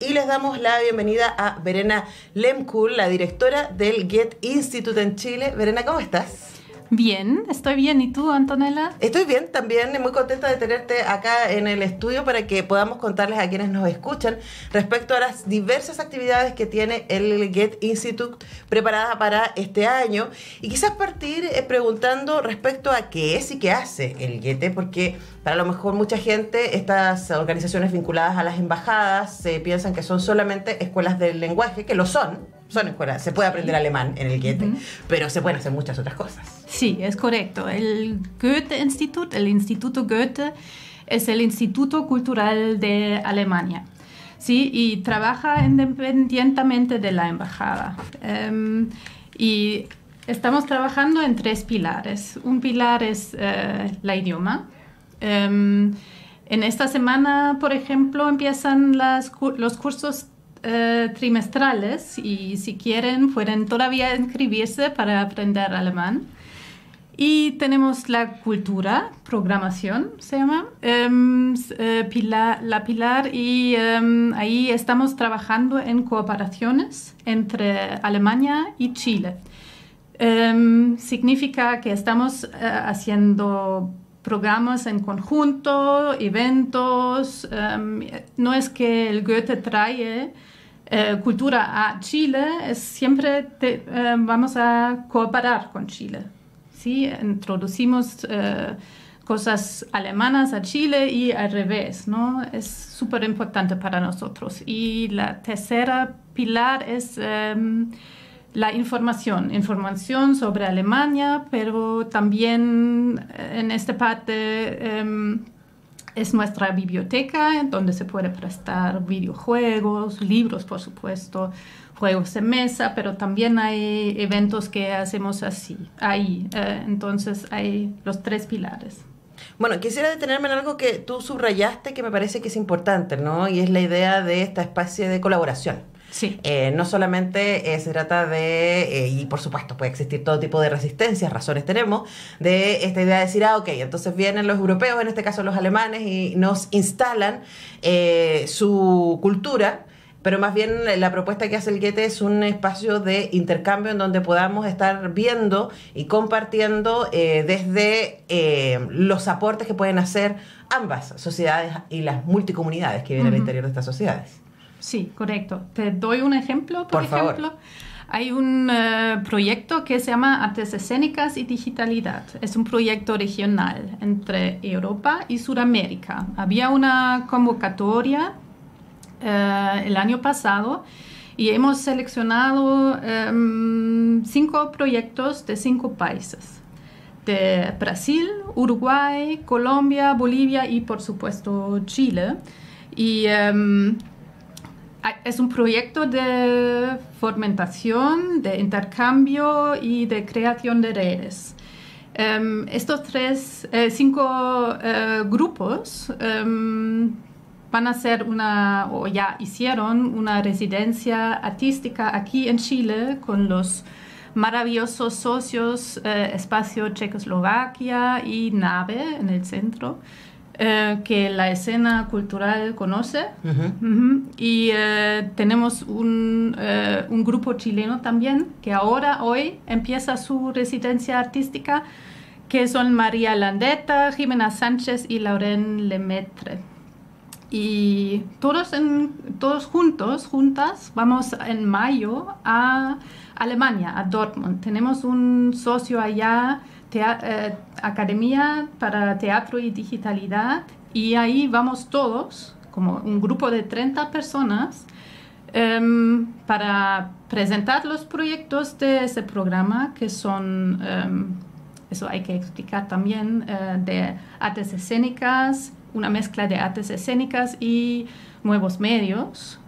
Y les damos la bienvenida a Verena Lehmkuhl, la directora del Goethe-Institut en Chile. Verena, ¿cómo estás? Bien, estoy bien. ¿Y tú, Antonella? Estoy bien también, muy contenta de tenerte acá en el estudio para que podamos contarles a quienes nos escuchan respecto a las diversas actividades que tiene el Goethe-Institut preparada para este año. Y quizás partir preguntando respecto a qué es y qué hace el Goethe, porque para lo mejor mucha gente, estas organizaciones vinculadas a las embajadas, se piensan que son solamente escuelas del lenguaje, que lo son. Son escuelas, se puede aprender alemán en el Goethe, pero se pueden hacer muchas otras cosas. Sí, es correcto. El Goethe-Institut, el Instituto Goethe, es el Instituto Cultural de Alemania, ¿sí? Y trabaja independientemente de la embajada. Y estamos trabajando en tres pilares. Un pilar es la idioma. En esta semana, por ejemplo, empiezan los cursos trimestrales, y si quieren pueden todavía inscribirse para aprender alemán. Y tenemos la cultura, programación se llama, la pilar, y ahí estamos trabajando en cooperaciones entre Alemania y Chile. Significa que estamos haciendo programas en conjunto, eventos. No es que el Goethe trae cultura a Chile, siempre vamos a cooperar con Chile, ¿sí? Introducimos cosas alemanas a Chile y al revés, ¿no? Es súper importante para nosotros. Y la tercera pilar es la información sobre Alemania, pero también en esta parte es nuestra biblioteca, donde se puede prestar videojuegos, libros, por supuesto, juegos de mesa, pero también hay eventos que hacemos así, ahí. Entonces hay los tres pilares. Bueno, quisiera detenerme en algo que tú subrayaste que me parece que es importante, ¿no? Y es la idea de esta especie de colaboración. Sí. No solamente se trata de, y por supuesto puede existir todo tipo de resistencias, razones tenemos, de esta idea de decir, ah, ok, entonces vienen los europeos, en este caso los alemanes, y nos instalan su cultura. Pero más bien la propuesta que hace el Goethe es un espacio de intercambio en donde podamos estar viendo y compartiendo desde los aportes que pueden hacer ambas sociedades y las multicomunidades que viven al interior de estas sociedades. Sí, correcto. Te doy un ejemplo, por ejemplo. Hay un proyecto que se llama Artes Escénicas y Digitalidad. Es un proyecto regional entre Europa y Sudamérica. Había una convocatoria el año pasado y hemos seleccionado 5 proyectos de 5 países: de Brasil, Uruguay, Colombia, Bolivia y por supuesto Chile. Y es un proyecto de fomentación, de intercambio y de creación de redes. Estos 5 grupos van a hacer o ya hicieron una residencia artística aquí en Chile con los maravillosos socios Espacio Checoslovaquia y NAVE en el centro, que la escena cultural conoce. Y tenemos un grupo chileno también que hoy empieza su residencia artística, que son María Landeta, Jimena Sánchez y Lauren Lemaitre. Y todos juntas, vamos en mayo a Alemania, a Dortmund. Tenemos un socio allá, Academia para Teatro y Digitalidad, y ahí vamos todos, como un grupo de 30 personas, para presentar los proyectos de ese programa, que son, eso hay que explicar también, de artes escénicas, una mezcla de artes escénicas y nuevos medios.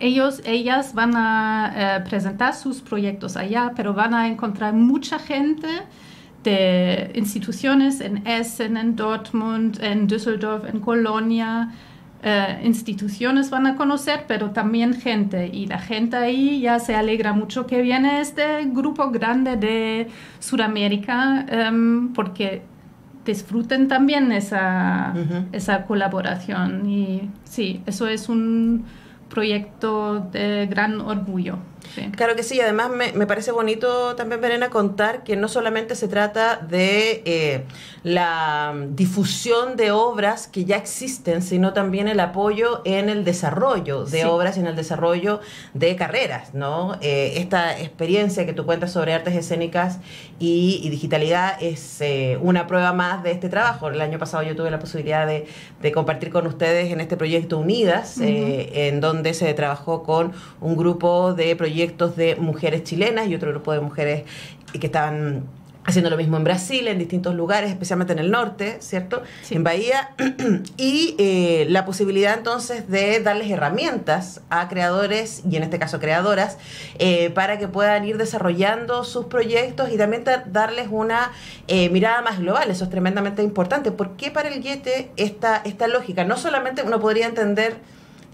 Ellas van a presentar sus proyectos allá, pero van a encontrar mucha gente de instituciones en Essen, en Dortmund, en Düsseldorf, en Colonia. Instituciones van a conocer, pero también gente, y la gente ahí ya se alegra mucho que viene este grupo grande de Sudamérica, porque disfruten también esa, esa colaboración. Y sí, eso es un proyecto de gran orgullo. Sí. Claro que sí, además me parece bonito también, Verena, contar que no solamente se trata de la difusión de obras que ya existen, sino también el apoyo en el desarrollo de obras y en el desarrollo de carreras, ¿no? Esta experiencia que tú cuentas sobre artes escénicas y digitalidad es una prueba más de este trabajo. El año pasado yo tuve la posibilidad de compartir con ustedes en este proyecto Unidas, en donde se trabajó con un grupo de proyectos de mujeres chilenas y otro grupo de mujeres que estaban haciendo lo mismo en Brasil, en distintos lugares, especialmente en el norte, ¿cierto? Sí. En Bahía. Y la posibilidad entonces de darles herramientas a creadores, y en este caso creadoras, para que puedan ir desarrollando sus proyectos y también darles una mirada más global. Eso es tremendamente importante. ¿Por qué para el Goethe esta lógica? No solamente uno podría entender...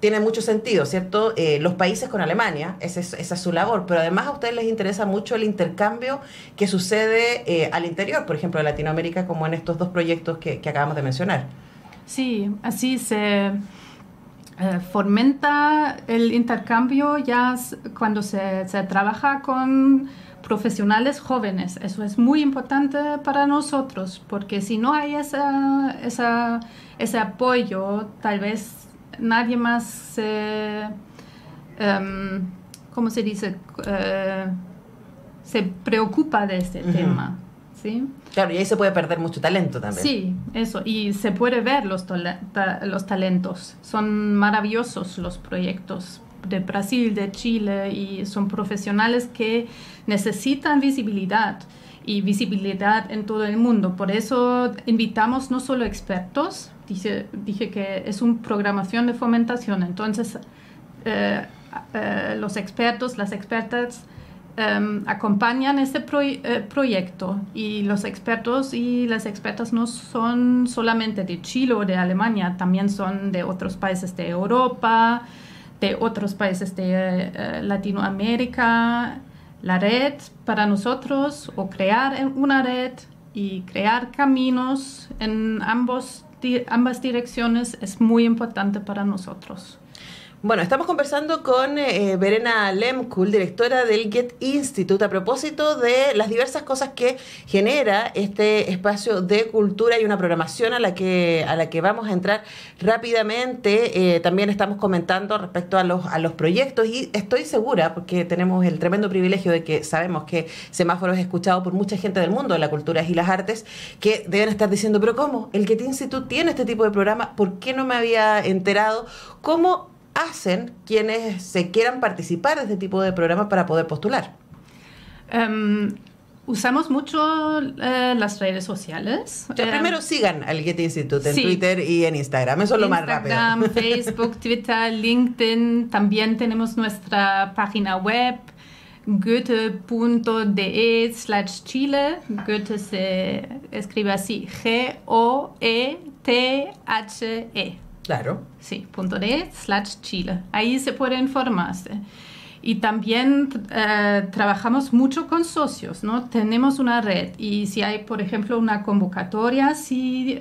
Tiene mucho sentido, ¿cierto? Los países con Alemania, esa es su labor, pero además a ustedes les interesa mucho el intercambio que sucede al interior, por ejemplo, de Latinoamérica, como en estos dos proyectos que acabamos de mencionar. Sí, así se fomenta el intercambio ya cuando se trabaja con profesionales jóvenes. Eso es muy importante para nosotros, porque si no hay ese apoyo, tal vez nadie más ¿cómo se dice? Se preocupa de este tema, ¿sí? Claro, y ahí se puede perder mucho talento también. Sí, eso, y se puede ver los talentos. Son maravillosos los proyectos de Brasil, de Chile, y son profesionales que necesitan visibilidad, y visibilidad en todo el mundo. Por eso invitamos no solo expertos, dije que es una programación de fomentación, entonces los expertos, las expertas acompañan este proyecto, y los expertos y las expertas no son solamente de Chile o de Alemania, también son de otros países de Europa, de otros países de Latinoamérica. La red para nosotros, o crear una red y crear caminos en ambas direcciones, es muy importante para nosotros. Bueno, estamos conversando con Verena Lehmkuhl, directora del Goethe-Institut, a propósito de las diversas cosas que genera este espacio de cultura y una programación a la que vamos a entrar rápidamente. También estamos comentando respecto a los proyectos, y estoy segura, porque tenemos el tremendo privilegio de que sabemos que Semáforo es escuchado por mucha gente del mundo de la cultura y las artes, que deben estar diciendo, pero ¿cómo? El Goethe-Institut tiene este tipo de programa, ¿por qué no me había enterado? ¿Cómo hacen quienes se quieran participar de este tipo de programas para poder postular? Usamos mucho las redes sociales. O sea, primero sigan al Goethe-Institut en Twitter y en Instagram, eso es lo más rápido. Instagram, Facebook, Twitter, LinkedIn. También tenemos nuestra página web, goethe.de/Chile. Goethe se escribe así, Goethe. Claro. Sí, .de/Chile. Ahí se puede informarse. Y también trabajamos mucho con socios, ¿no? Tenemos una red, y si hay, por ejemplo, una convocatoria, si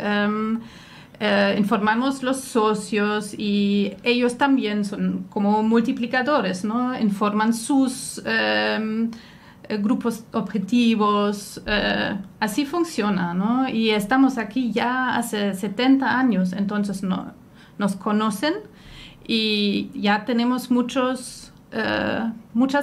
informamos los socios, y ellos también son como multiplicadores, ¿no? Informan sus grupos objetivos, así funciona, ¿no? Y estamos aquí ya hace 70 años, entonces no... Nos conocen y ya tenemos muchas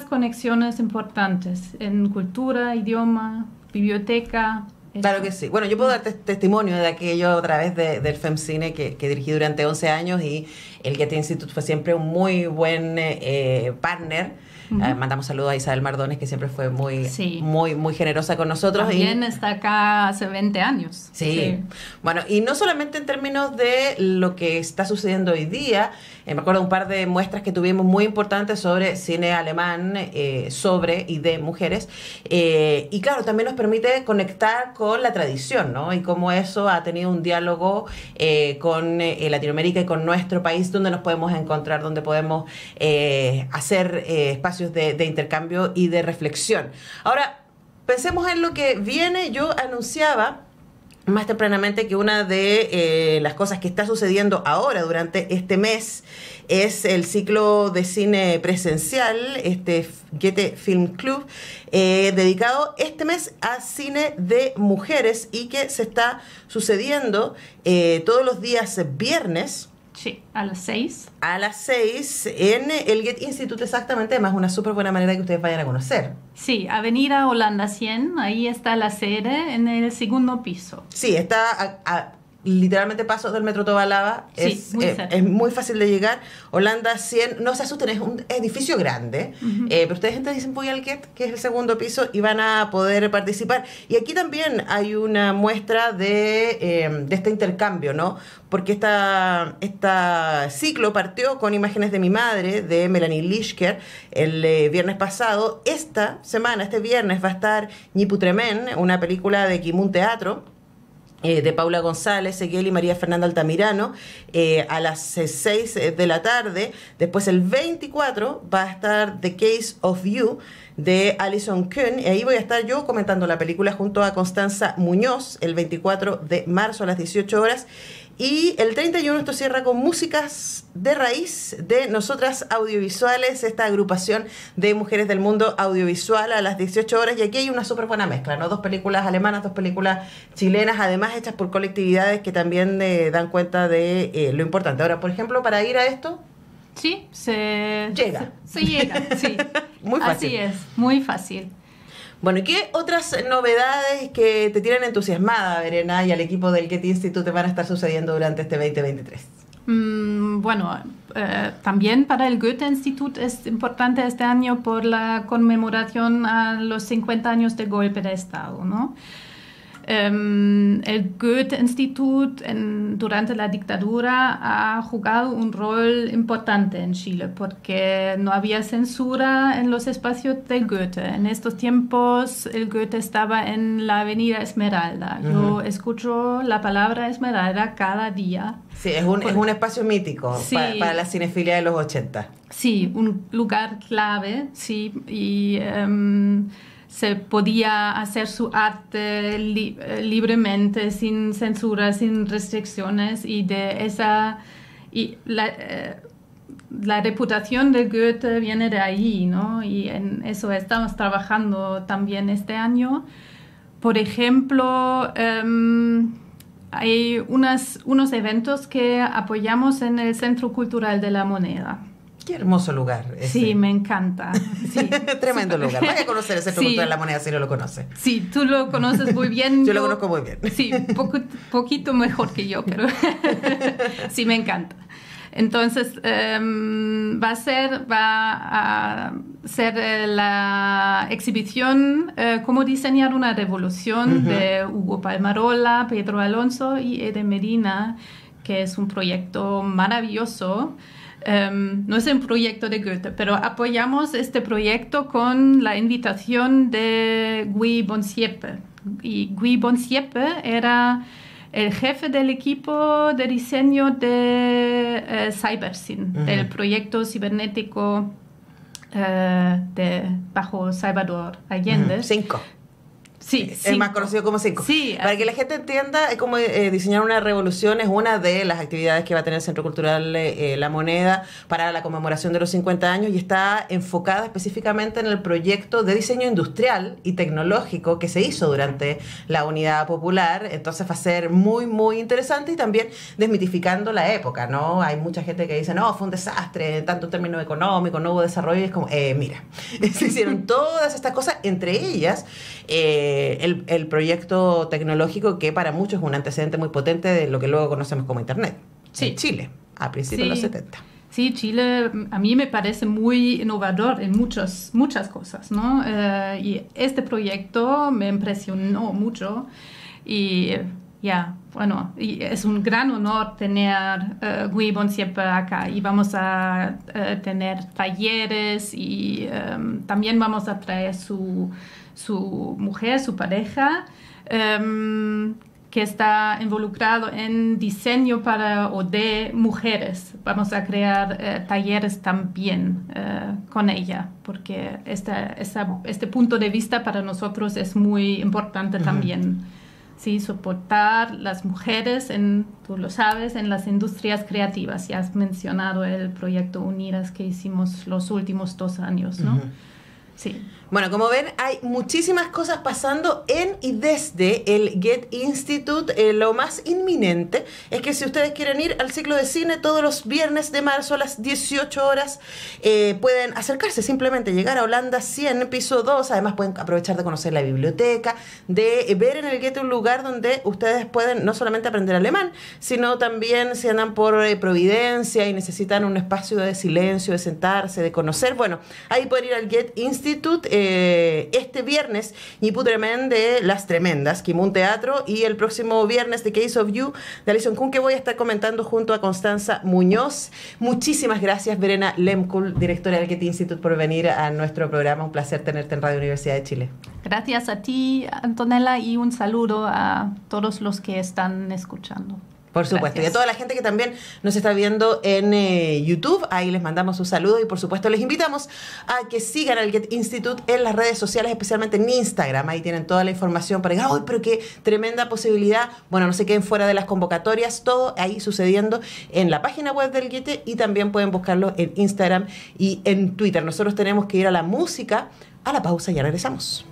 conexiones importantes en cultura, idioma, biblioteca. Claro que sí. Bueno, yo puedo darte testimonio de aquello a través del Femcine que dirigí durante 11 años, y el Goethe-Institut fue siempre un muy buen partner. Mandamos saludos a Isabel Mardones, que siempre fue muy generosa con nosotros. También está acá hace 20 años. Sí. Bueno, y no solamente en términos de lo que está sucediendo hoy día. Me acuerdo un par de muestras que tuvimos muy importantes sobre cine alemán, sobre y de mujeres. Y claro, también nos permite conectar con la tradición, ¿no? Y cómo eso ha tenido un diálogo con Latinoamérica y con nuestro país, donde nos podemos encontrar, donde podemos hacer espacios de intercambio y de reflexión. Ahora, pensemos en lo que viene. Yo anunciaba más tempranamente que una de las cosas que está sucediendo ahora durante este mes es el ciclo de cine presencial, este Goethe Film Club, dedicado este mes a cine de mujeres y que se está sucediendo todos los días viernes. Sí, a las 6. A las 6 en el Goethe-Institut, exactamente. Además, una súper buena manera que ustedes vayan a conocer. Sí, Avenida Holanda 100, ahí está la sede, en el segundo piso. Sí, está a literalmente pasos del metro Tobalaba. Sí, es muy fácil de llegar. Holanda 100, no se asusten, es un edificio grande. Pero ustedes entran y dicen voy al Goethe, que es el segundo piso, y van a poder participar. Y aquí también hay una muestra de este intercambio, ¿no? Porque esta ciclo partió con Imágenes de mi madre, de Melanie Lischker, el viernes pasado. Esta semana, este viernes, va a estar Ni Pu Tremen, una película de Kimun Teatro, de Paula González, Seguel y María Fernanda Altamirano, a las 6 de la tarde. Después el 24 va a estar The Case of You, de Alison Kuhn, y ahí voy a estar yo comentando la película junto a Constanza Muñoz, el 24 de marzo a las 18 horas. Y el 31 esto cierra con Músicas de Raíz de Nosotras Audiovisuales, esta agrupación de mujeres del mundo audiovisual, a las 18 horas. Y aquí hay una súper buena mezcla, ¿no? Dos películas alemanas, dos películas chilenas, además hechas por colectividades que también dan cuenta de lo importante. Ahora, por ejemplo, para ir a esto... Sí, se llega, sí. Muy fácil. Así es, muy fácil. Bueno, ¿y qué otras novedades que te tienen entusiasmada, Verena, y al equipo del Goethe-Institut te van a estar sucediendo durante este 2023? Bueno, también para el Goethe-Institut es importante este año por la conmemoración a los 50 años del golpe de Estado, ¿no? El Goethe-Institut durante la dictadura ha jugado un rol importante en Chile porque no había censura en los espacios del Goethe. En estos tiempos el Goethe estaba en la avenida Esmeralda. Yo escucho la palabra Esmeralda cada día. Sí, es un espacio mítico, sí, para la cinefilia de los 80. Sí, un lugar clave, sí, y... se podía hacer su arte libremente, sin censura, sin restricciones, y de esa la reputación de Goethe viene de ahí, ¿no? Y en eso estamos trabajando también este año. Por ejemplo, hay unos eventos que apoyamos en el Centro Cultural de la Moneda. Qué hermoso lugar. Ese. Sí, me encanta. Sí. Tremendo lugar. Vaya a conocer ese producto de la moneda si no lo conoces. Sí, tú lo conoces muy bien. Yo lo conozco muy bien. Sí, poquito mejor que yo, pero sí, me encanta. Entonces, va a ser la exhibición Cómo diseñar una revolución de Hugo Palmarola, Pedro Alonso y Ede Medina, que es un proyecto maravilloso. No es un proyecto de Goethe, pero apoyamos este proyecto con la invitación de Gui Bonsiepe. Y Gui Bonsiepe era el jefe del equipo de diseño de Cybersyn, del proyecto cibernético bajo Salvador Allende. 5. Sí, es más conocido como 5. Sí, para que la gente entienda, es como diseñar una revolución, es una de las actividades que va a tener el Centro Cultural La Moneda para la conmemoración de los 50 años y está enfocada específicamente en el proyecto de diseño industrial y tecnológico que se hizo durante la Unidad Popular. Entonces va a ser muy, muy interesante y también desmitificando la época, ¿no? Hay mucha gente que dice, no, fue un desastre, tanto en términos económicos, no hubo desarrollo, y es como, mira, se hicieron todas estas cosas, entre ellas... El proyecto tecnológico que para muchos es un antecedente muy potente de lo que luego conocemos como Internet. Sí. En Chile, a principios de los 70. Sí, Chile a mí me parece muy innovador en muchas cosas, ¿no? Y este proyecto me impresionó mucho y... bueno, y es un gran honor tener Gui Bonsiepe acá y vamos a tener talleres y también vamos a traer su mujer, su pareja, que está involucrado en diseño para o de mujeres. Vamos a crear talleres también con ella, porque este punto de vista para nosotros es muy importante también. ¿sí? Soportar las mujeres, tú lo sabes, en las industrias creativas. Ya has mencionado el proyecto Unidas que hicimos los últimos 2 años, ¿no? Uh-huh. Sí. Bueno, como ven, hay muchísimas cosas pasando en y desde el Goethe-Institut. Lo más inminente es que si ustedes quieren ir al ciclo de cine todos los viernes de marzo a las 18 horas, pueden acercarse, simplemente llegar a Holanda 100, piso 2. Además pueden aprovechar de conocer la biblioteca, de ver en el Goethe un lugar donde ustedes pueden no solamente aprender alemán, sino también si andan por Providencia y necesitan un espacio de silencio, de sentarse, de conocer. Bueno, ahí pueden ir al Goethe-Institut este viernes, Ni Pu Tremen de Las Tremendas, Kimun Teatro, y el próximo viernes The Case of You de Alison Kuhn, que voy a estar comentando junto a Constanza Muñoz. Muchísimas gracias, Verena Lehmkuhl, directora del Goethe-Institut, por venir a nuestro programa. Un placer tenerte en Radio Universidad de Chile. Gracias a ti, Antonella, y un saludo a todos los que están escuchando. Por supuesto. Gracias. Y a toda la gente que también nos está viendo en YouTube, ahí les mandamos un saludo y por supuesto les invitamos a que sigan al Goethe-Institut en las redes sociales, especialmente en Instagram. Ahí tienen toda la información para decir, ¡ay, pero qué tremenda posibilidad! Bueno, no se queden fuera de las convocatorias, todo ahí sucediendo en la página web del Goethe, y también pueden buscarlo en Instagram y en Twitter. Nosotros tenemos que ir a la música, a la pausa, y ya regresamos.